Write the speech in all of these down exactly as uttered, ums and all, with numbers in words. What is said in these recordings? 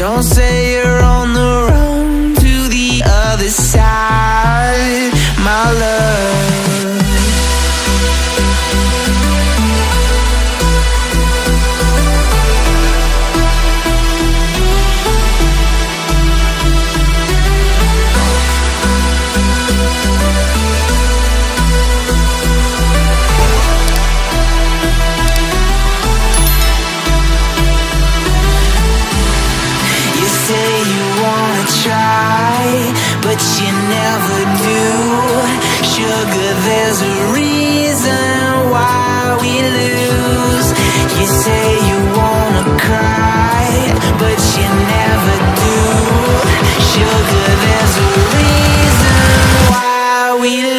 Don't say you're on the run to the other side, my love. But you never do. Sugar, there's a reason why we lose. You say you wanna cry, but you never do. Sugar, there's a reason why we lose.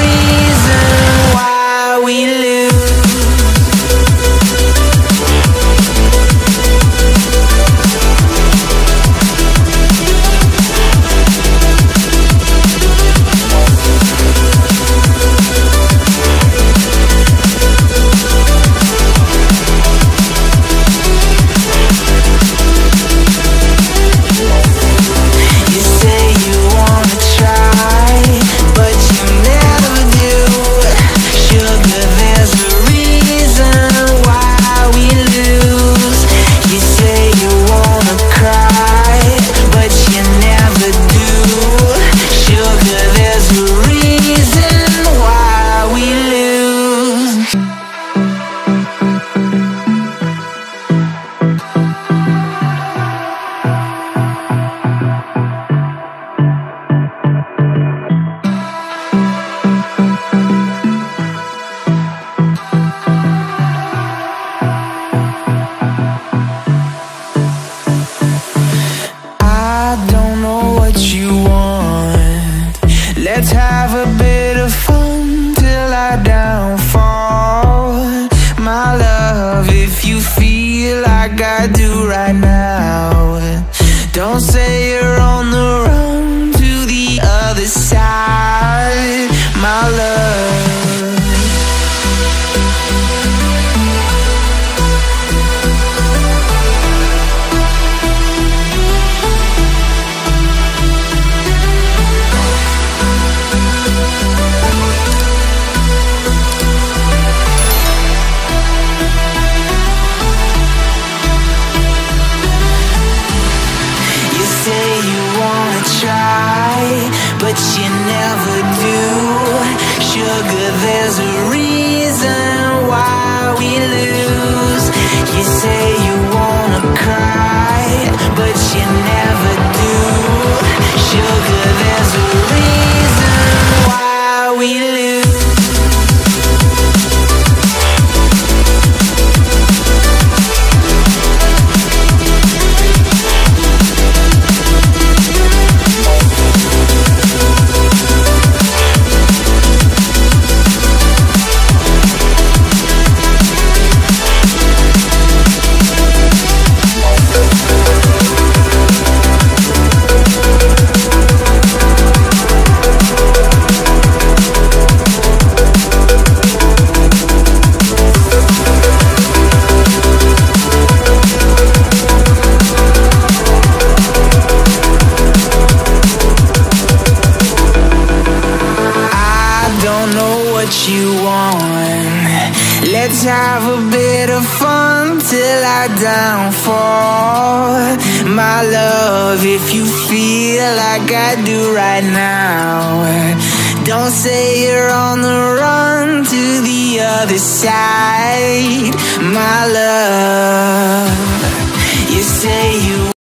reason why we lose. Let's have a bit of fun till I downfall, my love. If you feel like I do right now, don't say you're on the run to the other side, my love. But you never do. Sugar, there's a reason why we lose. You say you wanna cry, but you never do. Sugar, there's a reason why we lose. Let's have a bit of fun till I downfall, my love, if you feel like I do right now. Don't say you're on the run to the other side, my love.